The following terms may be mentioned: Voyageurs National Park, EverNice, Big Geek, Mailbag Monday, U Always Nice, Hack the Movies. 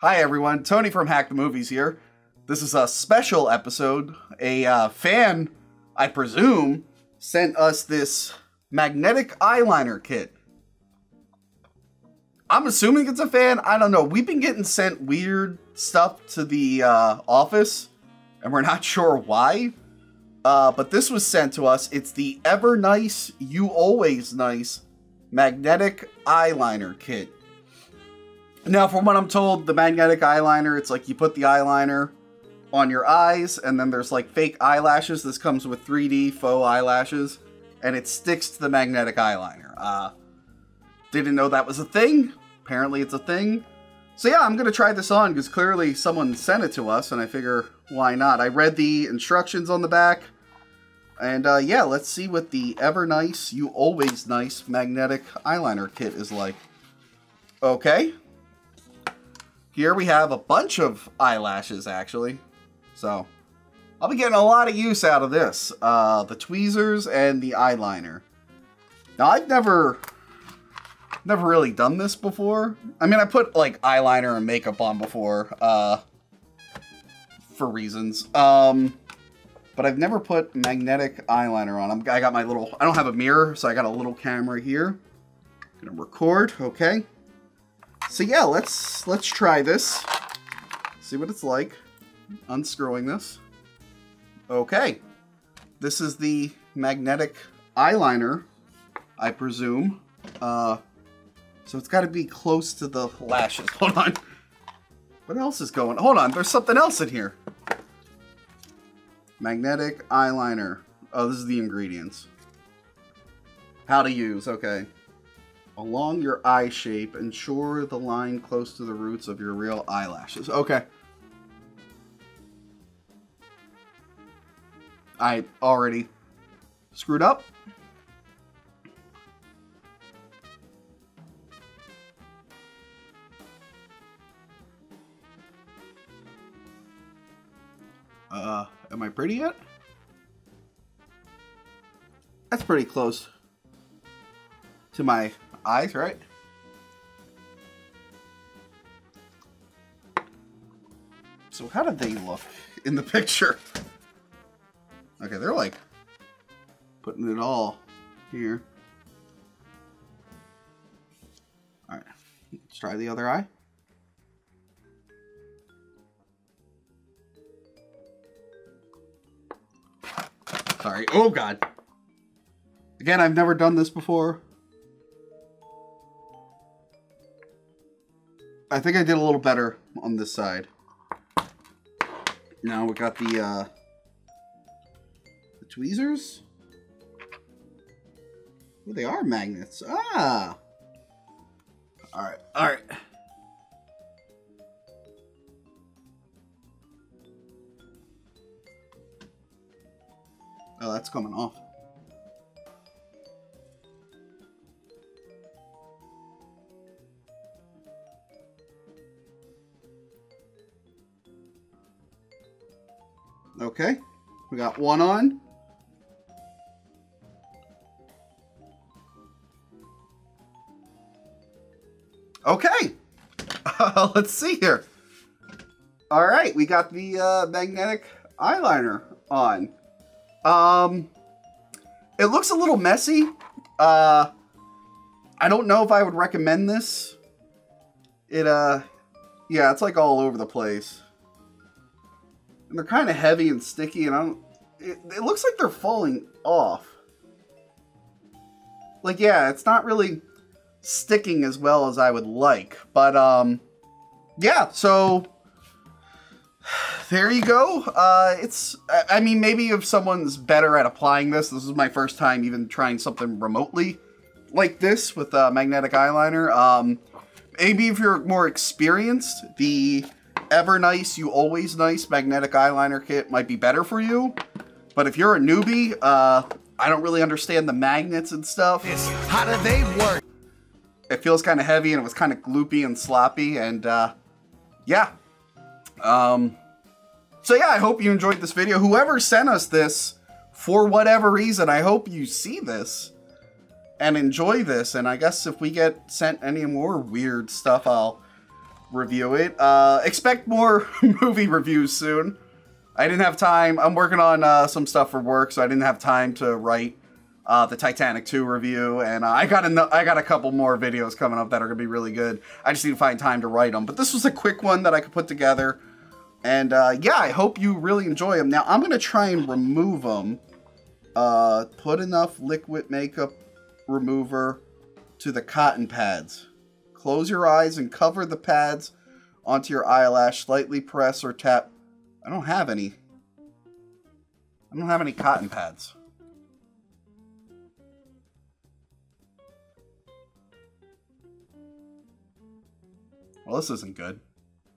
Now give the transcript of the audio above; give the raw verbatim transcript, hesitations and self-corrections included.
Hi everyone, Tony from Hack the Movies here. This is a special episode. A uh, fan, I presume, sent us this magnetic eyeliner kit. I'm assuming it's a fan, I don't know. We've been getting sent weird stuff to the uh, office and we're not sure why, uh, but this was sent to us. It's the EverNice, You Always Nice magnetic eyeliner kit. Now, from what I'm told, the magnetic eyeliner, it's like you put the eyeliner on your eyes, and then there's like fake eyelashes. This comes with three D faux eyelashes, and it sticks to the magnetic eyeliner. Uh, didn't know that was a thing. Apparently it's a thing. So yeah, I'm gonna try this on because clearly someone sent it to us, and I figure, why not? I read the instructions on the back, and uh, yeah, let's see what the EverNice, You Always Nice magnetic eyeliner kit is like. Okay. Here we have a bunch of eyelashes, actually. So, I'll be getting a lot of use out of this. Uh, the tweezers and the eyeliner. Now, I've never, never really done this before. I mean, I put, like, eyeliner and makeup on before. Uh, for reasons. Um, but I've never put magnetic eyeliner on. I'm, I got my little... I don't have a mirror, so I got a little camera here. I'm gonna record, okay. So yeah, let's let's try this. See what it's like. Unscrewing this. Okay. This is the magnetic eyeliner, I presume. Uh, so it's got to be close to the lashes. Hold on. What else is going on? Hold on, there's something else in here. Magnetic eyeliner. Oh, this is the ingredients. How to use, okay. Along your eye shape, ensure the line close to the roots of your real eyelashes. Okay. I already screwed up. Uh, am I pretty yet? That's pretty close to my eyes, right? So how do they look in the picture? Okay, they're like putting it all here. Alright, let's try the other eye. Sorry, oh god. Again, I've never done this before. I think I did a little better on this side. Now we got the, uh, the tweezers. Oh, they are magnets. Ah! Alright, alright. Oh, that's coming off. Okay, we got one on. Okay, uh, let's see here. All right, we got the uh, magnetic eyeliner on. Um, it looks a little messy. Uh, I don't know if I would recommend this. It, uh, yeah, it's like all over the place. And they're kind of heavy and sticky, and I don't... It, it looks like they're falling off. Like, yeah, it's not really sticking as well as I would like. But, um... yeah, so... there you go. Uh, it's... I mean, maybe if someone's better at applying this... This is my first time even trying something remotely like this with uh, magnetic eyeliner. Um, maybe if you're more experienced, the... EverNice, You Always Nice magnetic eyeliner kit might be better for you. But if you're a newbie, uh, I don't really understand the magnets and stuff. How do they work? It feels kind of heavy, and it was kind of gloopy and sloppy, and uh, yeah. Um, so yeah, I hope you enjoyed this video. Whoever sent us this, for whatever reason, I hope you see this and enjoy this. And I guess if we get sent any more weird stuff, I'll review it. Uh, expect more movie reviews soon. I didn't have time. I'm working on uh, some stuff for work, so I didn't have time to write uh, the Titanic two review. And uh, I got a, I got a couple more videos coming up that are going to be really good. I just need to find time to write them. But this was a quick one that I could put together. And uh, yeah, I hope you really enjoy them. Now, I'm going to try and remove them. Uh, put enough liquid makeup remover to the cotton pads. Close your eyes and cover the pads onto your eyelash. Slightly press or tap. I don't have any. I don't have any cotton pads. Well, this isn't good.